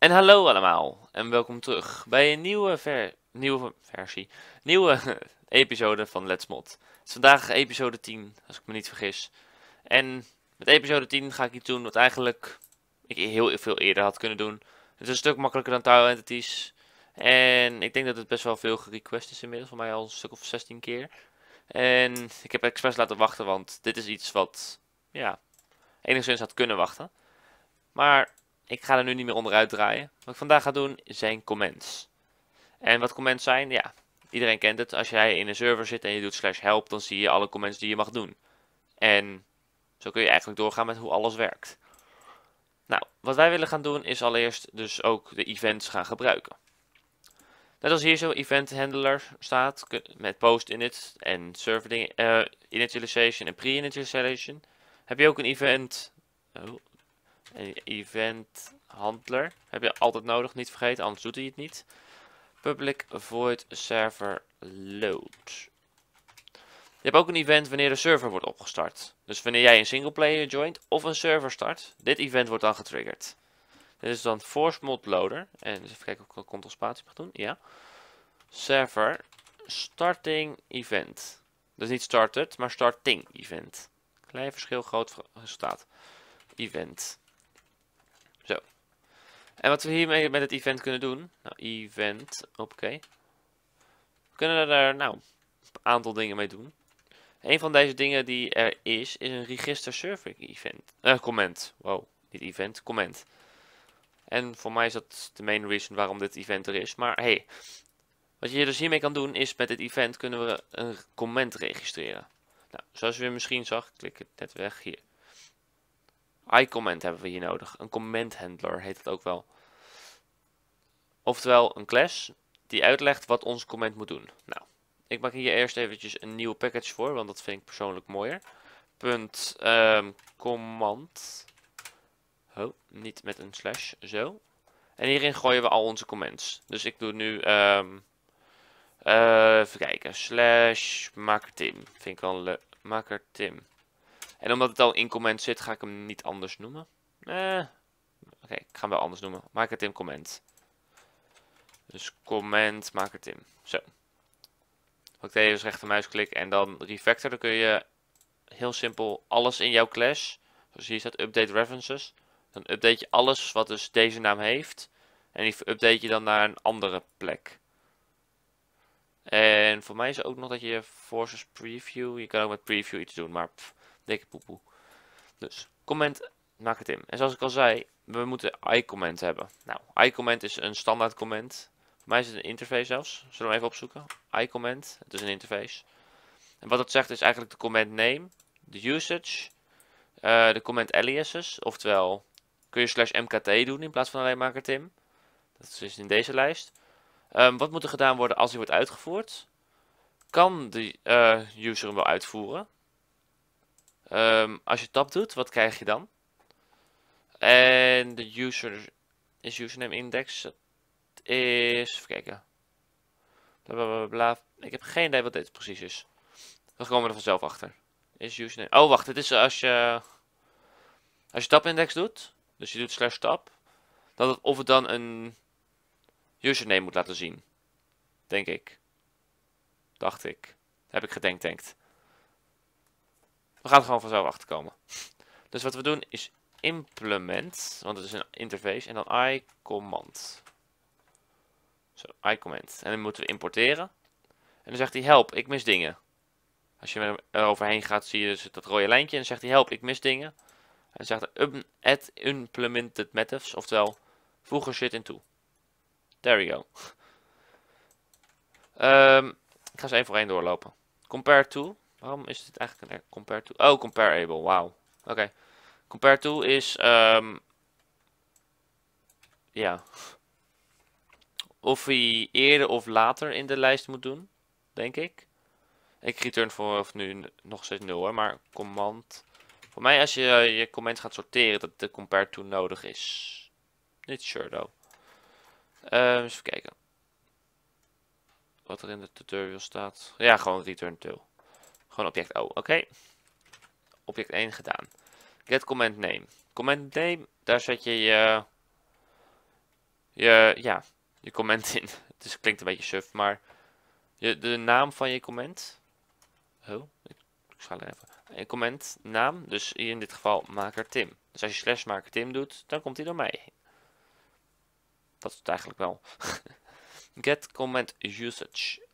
En hallo allemaal en welkom terug bij een nieuwe episode van LetsMod. Het is vandaag episode 10, als ik me niet vergis. En met episode 10 ga ik iets doen wat eigenlijk ik heel veel eerder had kunnen doen. Het is een stuk makkelijker dan tile entities. En ik denk dat het best wel veel gerequest is inmiddels, voor mij al een stuk of 16 keer. En ik heb expres laten wachten, want dit is iets wat, ja, enigszins had kunnen wachten. Maar ik ga er nu niet meer onderuit draaien. Wat ik vandaag ga doen zijn comments. En wat comments zijn, ja, iedereen kent het. Als jij in een server zit en je doet /help, dan zie je alle comments die je mag doen. En zo kun je eigenlijk doorgaan met hoe alles werkt. Nou, wat wij willen gaan doen is allereerst dus ook de events gaan gebruiken. Net als hier zo event handler staat, met post init en server dingen, initialization en pre-initialization, heb je ook een event... Een event handler heb je altijd nodig, niet vergeten, anders doet hij het niet. Public void server load. Je hebt ook een event wanneer de server wordt opgestart. Dus wanneer jij een singleplayer joint of een server start, dit event wordt dan getriggerd. Dit is dan force mod loader. En dus even kijken of ik control spatie mag doen. Ja. Server starting event. Dus niet started, maar starting event. Klein verschil, groot resultaat. Event. Zo. En wat we hiermee met het event kunnen doen. Nou, event. Oké. We kunnen er nou een aantal dingen mee doen. Een van deze dingen die er is een register server event. Comment. Wow. Dit event. Comment. En voor mij is dat de main reason waarom dit event er is. Maar hey. Wat je dus hiermee kan doen is met dit event kunnen we een comment registreren. Nou, zoals je misschien zag. Ik klik het net weg hier. iComment hebben we hier nodig. Een comment handler heet het ook wel. Oftewel een class die uitlegt wat onze comment moet doen. Nou, ik maak hier eerst eventjes een nieuwe package voor, want dat vind ik persoonlijk mooier. Command. Oh, niet met een slash. Zo. En hierin gooien we al onze comments. Dus ik doe nu, even kijken, /makertim. Vind ik wel leuk. Makertim. En omdat het al in comment zit, ga ik hem niet anders noemen. Oké, ik ga hem wel anders noemen. Makertim comment. Dus comment Makertim. Zo. Pak tevens rechtermuisklik en dan refactor. Dan kun je heel simpel alles in jouw class. Zoals hier staat update references. Dan update je alles wat dus deze naam heeft. En die update je dan naar een andere plek. En voor mij is ook nog dat je forces preview. Je kan ook met preview iets doen, maar... Dikke poepoe. Dus comment Makertim. En zoals ik al zei, we moeten iComment hebben. Nou, iComment is een standaard comment. Voor mij is het een interface zelfs. Zullen we hem even opzoeken? iComment. Het is een interface. En wat het zegt is eigenlijk de comment name, de usage, de comment aliases. Oftewel, kun je /mkt doen in plaats van alleen Makertim. Dat is in deze lijst. Wat moet er gedaan worden als hij wordt uitgevoerd? Kan de user hem wel uitvoeren? Als je tab doet, wat krijg je dan? En de user is username index. Dat is... Even kijken. Blablabla. Ik heb geen idee wat dit precies is. We komen er vanzelf achter. Is username... Oh, wacht. Dit is als je... Als je tab index doet. Dus je doet /tab. Dat het, of het dan een username moet laten zien. Denk ik. Dacht ik. Heb ik gedenkt. We gaan er gewoon vanzelf achter komen. Dus wat we doen is implement, want het is een interface, en dan iCommand. Zo, iCommand. En dan moeten we importeren. En dan zegt hij help, ik mis dingen. Als je er overheen gaat, zie je dus dat rode lijntje. En dan zegt hij help, ik mis dingen. En dan zegt hij add implemented methods, oftewel voeg er shit in toe. There we go. Ik ga ze één voor één doorlopen. Compare to. Waarom is dit eigenlijk een compare to? Oh, comparable, wauw. Oké. Compare to is... ja. Of hij eerder of later in de lijst moet doen, denk ik. Ik return voor nu nog steeds 0 hoor, maar command... Voor mij als je je comments gaat sorteren, dat de compare to nodig is. Niet sure though. Eens even kijken. Wat er in de tutorial staat. Ja, gewoon return to. Gewoon object O, oké. Object 1 gedaan. Get comment name. Comment name, daar zet je je je comment in. Dus het klinkt een beetje suf, maar de naam van je comment. Oh, ik schaal even. Je comment, naam, dus hier in dit geval maker Tim. Dus als je slash maker Tim doet, dan komt hij door mij heen. Dat is het eigenlijk wel. Get comment usage.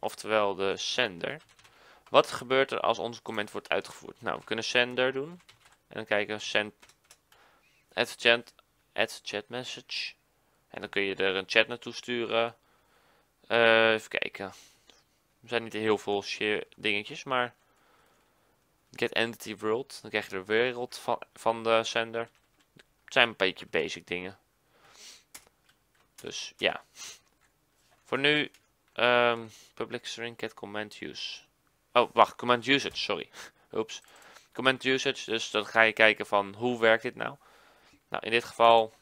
Oftewel de sender. Wat gebeurt er als onze comment wordt uitgevoerd? Nou, we kunnen sender doen. En dan kijken we send. Add chat message. En dan kun je er een chat naartoe sturen. Even kijken. Er zijn niet heel veel dingetjes, maar. Get entity world. Dan krijg je de wereld van de sender. Het zijn een beetje basic dingen. Dus ja. Voor nu. Public string get comment use. Oh, wacht. Comment usage, sorry. Oeps. Comment usage. Dus dan ga je kijken van hoe werkt dit nou. Nou, in dit geval.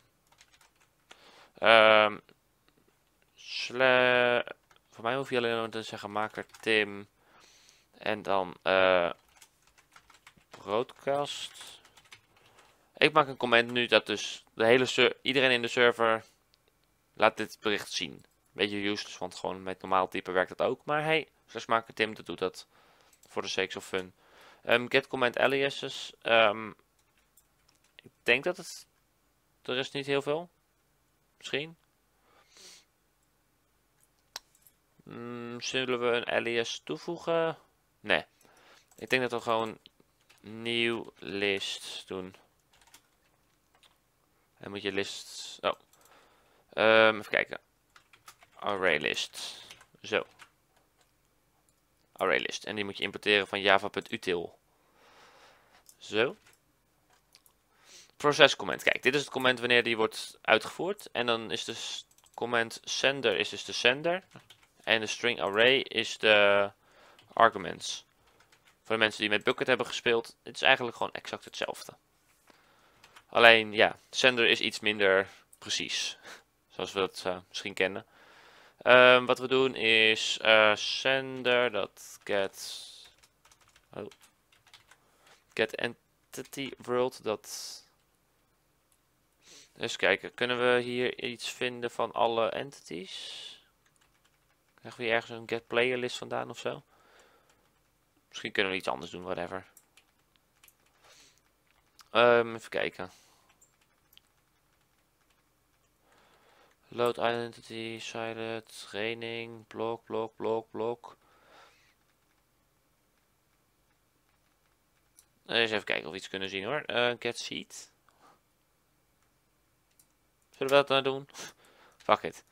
Voor mij hoef je alleen maar te zeggen maker Tim. En dan broadcast. Ik maak een comment nu dat dus de hele iedereen in de server laat dit bericht zien. Beetje useless, want gewoon met normaal typen werkt dat ook. Maar hey, zoals maker Tim dat doet dat. Voor de sake of fun. Get comment aliases. Ik denk dat het. Er is niet heel veel. Misschien. Zullen we een alias toevoegen? Nee. Ik denk dat we gewoon nieuw list doen. En moet je list... Oh. Even kijken. Array list. Zo. Array list. En die moet je importeren van java.util. Zo. Process comment. Kijk, dit is het comment wanneer die wordt uitgevoerd. En dan is de comment sender is dus de sender. En de string array is de arguments. Voor de mensen die met bucket hebben gespeeld. Het is eigenlijk gewoon exact hetzelfde. Alleen ja, sender is iets minder precies. Zoals we dat misschien kennen. Wat we doen is sender dat get. Oh, get entity world dat. Eens kijken, kunnen we hier iets vinden van alle entities? Krijgen we hier ergens een get player list vandaan ofzo? Misschien kunnen we iets anders doen, whatever. Even kijken. Load identity, silent, training, blok. Eens even kijken of we iets kunnen zien hoor. Get seed. Zullen we dat nou doen? Fuck it.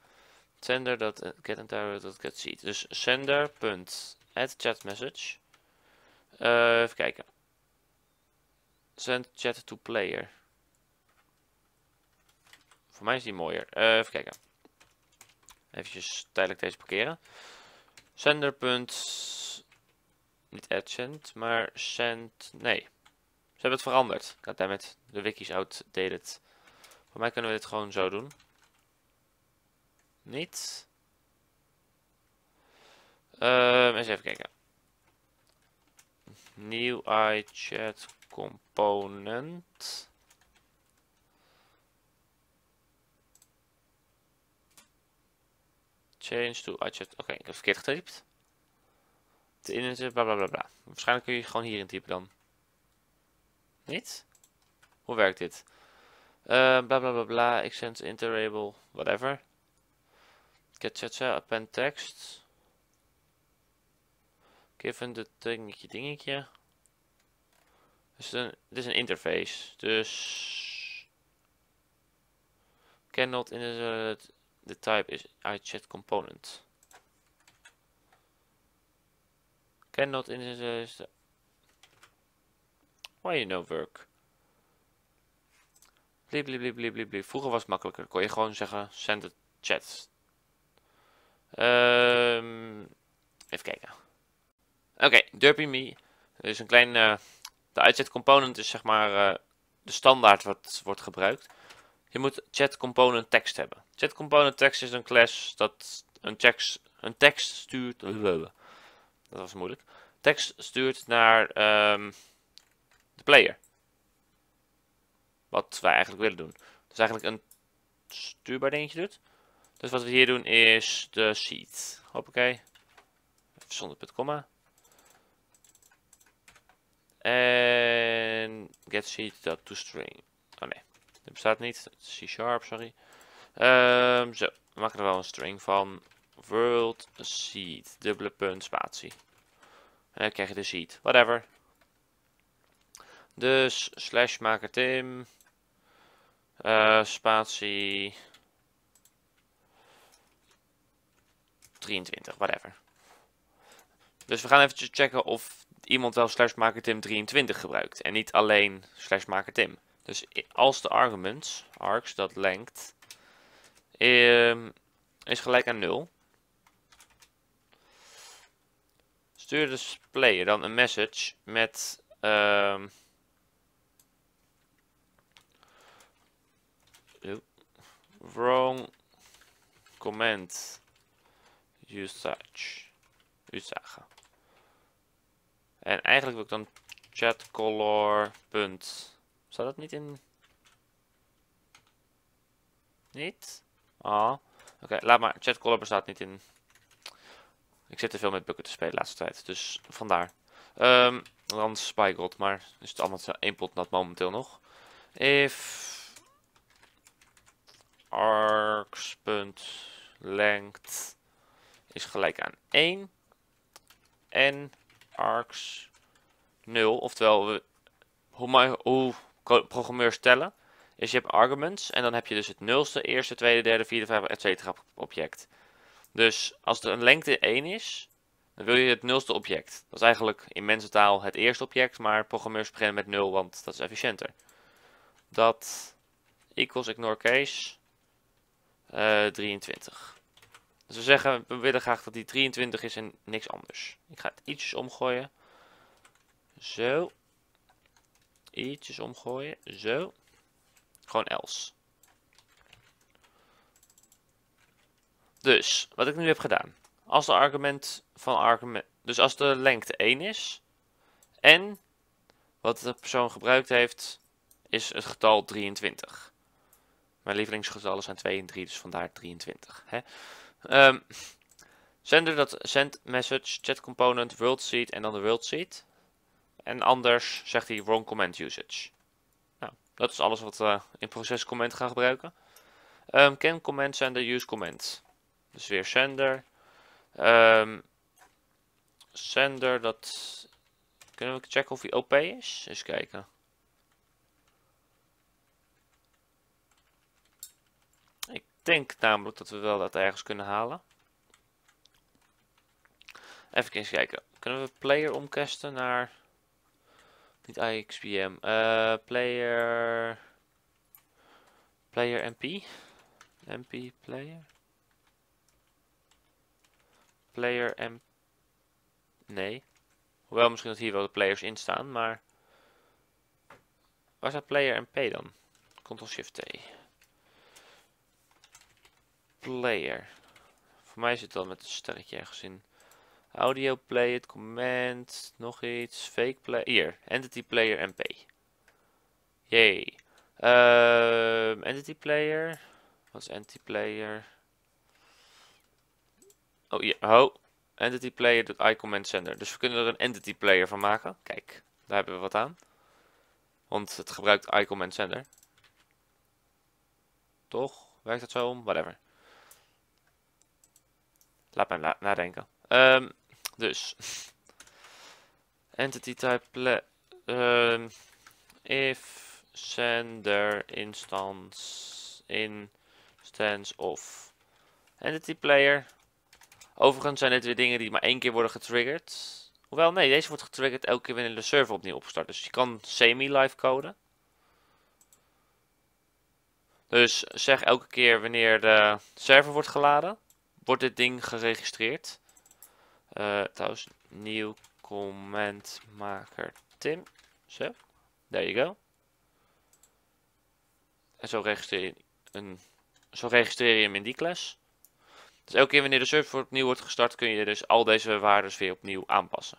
Sender dat get entire dat get seed. Dus sender punt add chat message. Even kijken. Send chat to player. Voor mij is die mooier. Even kijken. Even tijdelijk deze parkeren. Sender punt niet add send, maar send. Nee. Ze hebben het veranderd. Goddammit. De wiki is outdated. Voor mij kunnen we dit gewoon zo doen. Niet. Eens even kijken. Nieuw iChat component. Change to iChat. Oké, ik heb verkeerd getypt. De init, bla bla bla bla. Waarschijnlijk kun je gewoon hierin typen dan. Niet? Hoe werkt dit? Bla bla bla bla, ik send interable, whatever. Get chat, append text. Given the dingetje. Dit is een interface, dus. Cannot in the type is iChat component. Cannot in the. Why you no work? Blibli. Vroeger was het makkelijker. Kon je gewoon zeggen send a chat. Even kijken. Oké, Derpy Me. Er is een klein. De iChat component is zeg maar de standaard wat wordt gebruikt. Je moet chat component text hebben. Chat component text is een class dat een tekst stuurt. Dat was moeilijk. Tekst stuurt naar de player. Wat wij eigenlijk willen doen. Dus eigenlijk een stuurbaar dingetje doet. Dus wat we hier doen is de sheet. Hoppakee. Even zonder punt komma. En get sheet dat toestring. Oh nee, dit bestaat niet. C#, sorry. Zo, we maken er wel een string van. World sheet, dubbele punt spatie. En dan krijg je de sheet, whatever. Dus slash maker Tim. Spatie 23, whatever. Dus we gaan eventjes checken of iemand wel slash maker Tim 23 gebruikt. En niet alleen slash maker Tim. Dus als de arguments, args, dat length, is gelijk aan 0. Stuur de player dan een message met wrong comment usage. En eigenlijk wil ik dan chatcolor. Staat dat niet in? Niet? Ah. Oké, laat maar. Chatcolor bestaat niet in. Ik zit te veel met bucket te spelen de laatste tijd, dus vandaar. Dan spygod, maar is het allemaal één pot nat momenteel nog. If args.length is gelijk aan 1 en args 0, oftewel hoe programmeurs tellen is je hebt arguments en dan heb je dus het nulste, eerste, tweede, derde, vierde, vijfde, etc. object. Dus als er een lengte 1 is, dan wil je het nulste object. Dat is eigenlijk in mensentaal het eerste object, maar programmeurs beginnen met 0, want dat is efficiënter. Dat equals ignore case 23. Dus we zeggen, we willen graag dat die 23 is en niks anders. Ik ga het ietsjes omgooien. Zo. Ietsjes omgooien. Zo. Gewoon else. Dus, wat ik nu heb gedaan. Als de argument van argument... Dus als de lengte 1 is. En wat de persoon gebruikt heeft, is het getal 23. Mijn lievelingsgetallen zijn 2 en 3, dus vandaar 23. Hè? Zender dat send message, chat component, world seed en dan de world seed. En anders zegt hij wrong comment usage. Nou, dat is alles wat we in proces comment gaan gebruiken. Can comment sender use comment. Dus weer sender. Sender, dat... Kunnen we checken of hij OP is? Eens kijken. Ik denk namelijk dat we wel dat ergens kunnen halen. Even eens kijken. Kunnen we player omcasten naar... Niet IXPM. Player... Player MP. MP player. Player MP. Nee. Hoewel misschien dat hier wel de players in staan, maar... Waar staat player MP dan? Ctrl-Shift-T. Player. Voor mij zit dat met een sterretje ergens in. Audio play it, command, nog iets, fake play. Hier, entity player MP. Jee. Entity player. Wat is entity player? Oh, hier. Oh. Entity player.i command sender. Dus we kunnen er een entity player van maken. Kijk, daar hebben we wat aan. Want het gebruikt i command sender. Toch? Werkt dat zo om? Whatever. Laat mij nadenken. Dus. Entity type if sender instance of entity player. Overigens zijn dit weer dingen die maar één keer worden getriggerd. Hoewel nee, deze wordt getriggerd elke keer wanneer de server opnieuw opstart. Dus je kan semi-live coden. Dus zeg elke keer wanneer de server wordt geladen, wordt dit ding geregistreerd. Trouwens, nieuw comment maker Tim. Zo, there you go. En zo registreer je hem in die class. Dus elke keer wanneer de server opnieuw wordt gestart, kun je dus al deze waarden weer opnieuw aanpassen.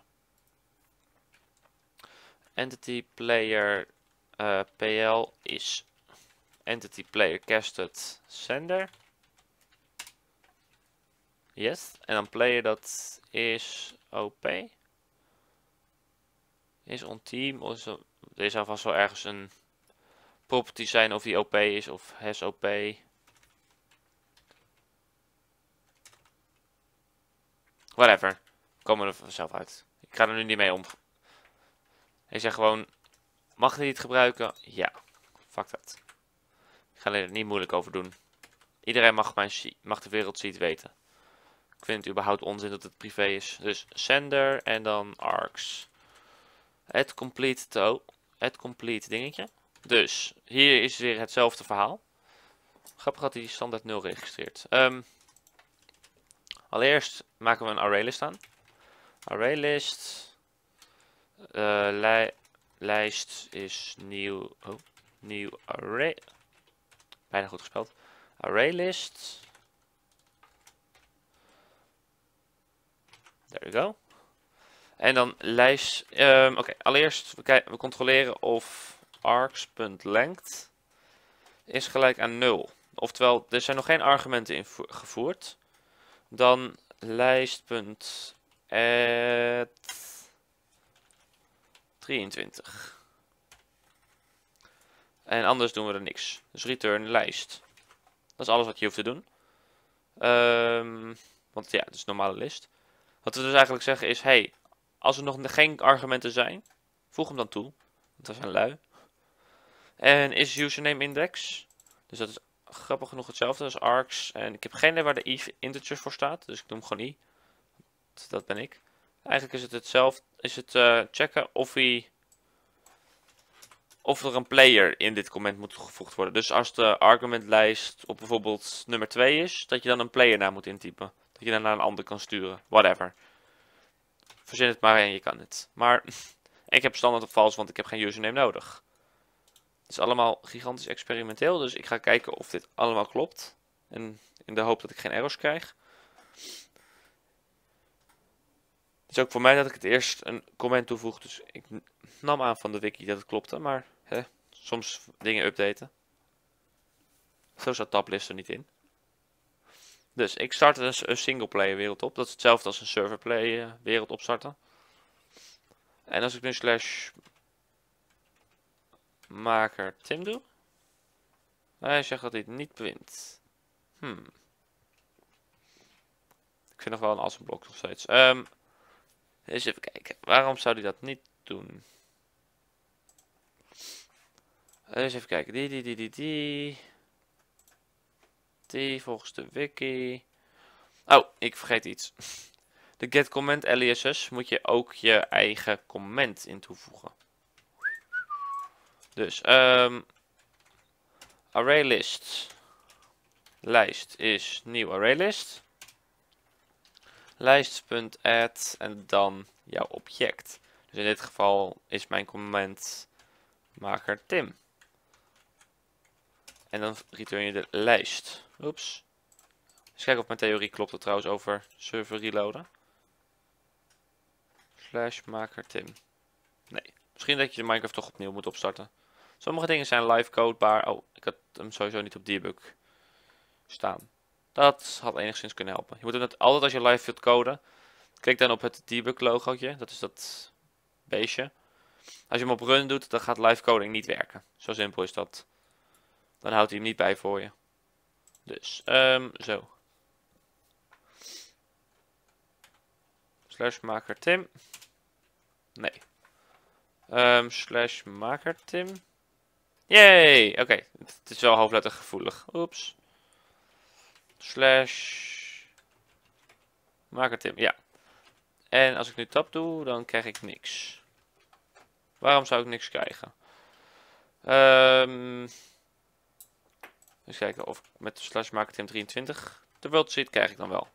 Entity player PL is... Entity player casted sender. Yes. En dan player dat is OP. Is on team. Er zou vast wel ergens een property zijn of die OP is of has OP. Whatever. Komen er vanzelf uit. Ik ga er nu niet mee om. Ik zeg gewoon, mag je dit gebruiken? Ja. Fuck dat. Ik ga er niet moeilijk over doen. Iedereen mag de wereld ziet weten. Ik vind het überhaupt onzin dat het privé is. Dus sender en dan args. Het complete to. Het complete dingetje. Dus hier is weer hetzelfde verhaal. Grappig dat hij die standaard 0 registreert. Allereerst maken we een ArrayList aan. ArrayList. Lijst is nieuw. Oh, nieuw array. Bijna goed gespeld. ArrayList. There we go. En dan lijst. Oké, allereerst we controleren of args.length is gelijk aan 0. Oftewel, er zijn nog geen argumenten ingevoerd. Dan lijst.add23. En anders doen we er niks. Dus return lijst. Dat is alles wat je hoeft te doen. Want ja, het is een normale list. Wat we dus eigenlijk zeggen is, hey, als er nog geen argumenten zijn, voeg hem dan toe. Want we zijn lui. En is username index. Dus dat is grappig genoeg hetzelfde als args. En ik heb geen idee waar de if integer voor staat. Dus ik noem gewoon i. Dat ben ik. Eigenlijk is het hetzelfde. Is het checken of er een player in dit comment moet toegevoegd worden. Dus als de argumentlijst op bijvoorbeeld nummer 2 is, dat je dan een playernaam moet intypen. Dat je dan naar een ander kan sturen. Whatever. Verzin het maar en je kan het. Maar ik heb standaard op vals, want ik heb geen username nodig. Het is allemaal gigantisch experimenteel, dus ik ga kijken of dit allemaal klopt. En in de hoop dat ik geen errors krijg. Het is ook voor mij dat ik het eerst een comment toevoeg, dus ik nam aan van de wiki dat het klopte, maar hè, soms dingen updaten. Zo staat tablist er niet in. Dus ik start een singleplayer wereld op. Dat is hetzelfde als een serverplayer wereld opstarten. En als ik nu slash maker Tim doe. Hij zegt dat hij het niet wint. Ik vind nog wel een assenblok nog steeds. Eens even kijken. Waarom zou hij dat niet doen? Eens even kijken. Die volgens de wiki. Oh, ik vergeet iets. De getComment aliases moet je ook je eigen comment in toevoegen. Dus, ArrayList. Lijst is nieuw ArrayList. Lijst.add en dan jouw object. Dus in dit geval is mijn comment maker Tim. En dan return je de lijst. Oeps. Eens kijken of mijn theorie klopt er trouwens over server reloaden. Slash maker Tim. Nee. Misschien dat je de Minecraft toch opnieuw moet opstarten. Sommige dingen zijn live codebaar. Oh, ik had hem sowieso niet op debug staan. Dat had enigszins kunnen helpen. Je moet het altijd als je live wilt coden. Klik dan op het debug logootje. Dat is dat beestje. Als je hem op run doet, dan gaat live coding niet werken. Zo simpel is dat. Dan houdt hij hem niet bij voor je. Dus, zo. Slash maker Tim. Nee. Slash maker Tim. Yay! Oké, het is wel hoofdlettergevoelig. Oeps. Slash maker Tim, ja. En als ik nu tab doe, dan krijg ik niks. Waarom zou ik niks krijgen? Eens kijken of ik met slash maker Tim 23 de world sheet krijg ik dan wel.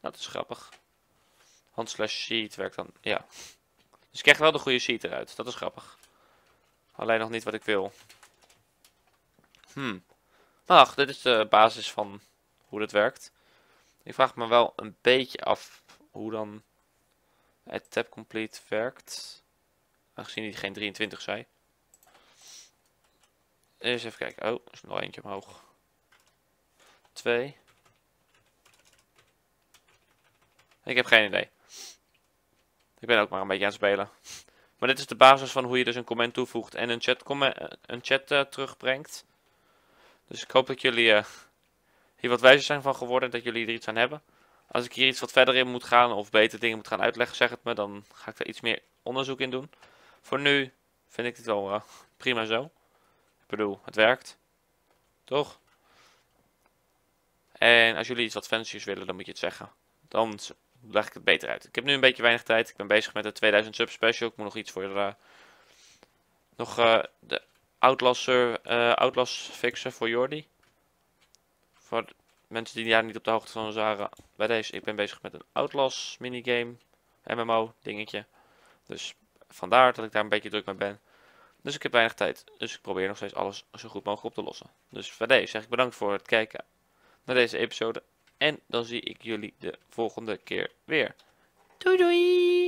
Dat is grappig. Want slash sheet werkt dan, ja. Dus ik krijg wel de goede sheet eruit. Dat is grappig. Alleen nog niet wat ik wil. Ach, dit is de basis van hoe dat werkt. Ik vraag me wel een beetje af hoe dan het tab complete werkt. Aangezien hij geen 23 zei. Eerst even kijken. Oh, er is nog eentje omhoog. 2. Ik heb geen idee. Ik ben ook maar een beetje aan het spelen. Maar dit is de basis van hoe je dus een comment toevoegt en een chat terugbrengt. Dus ik hoop dat jullie hier wat wijzer zijn van geworden en dat jullie er iets aan hebben. Als ik hier iets wat verder in moet gaan of beter dingen moet gaan uitleggen, zeg het me. Dan ga ik er iets meer onderzoek in doen. Voor nu vind ik dit wel prima zo. Ik bedoel, het werkt. Toch? En als jullie iets wat fanciers willen, dan moet je het zeggen. Dan leg ik het beter uit. Ik heb nu een beetje weinig tijd. Ik ben bezig met de 2000 sub special. Ik moet nog iets voor de Outlast fixen voor Jordi. Voor mensen die daar niet op de hoogte van waren. Bij deze, ik ben bezig met een Outlast minigame. MMO dingetje. Dus vandaar dat ik daar een beetje druk mee ben. Dus ik heb weinig tijd. Dus ik probeer nog steeds alles zo goed mogelijk op te lossen. Dus bij deze zeg ik bedankt voor het kijken naar deze episode. En dan zie ik jullie de volgende keer weer. Doei doei!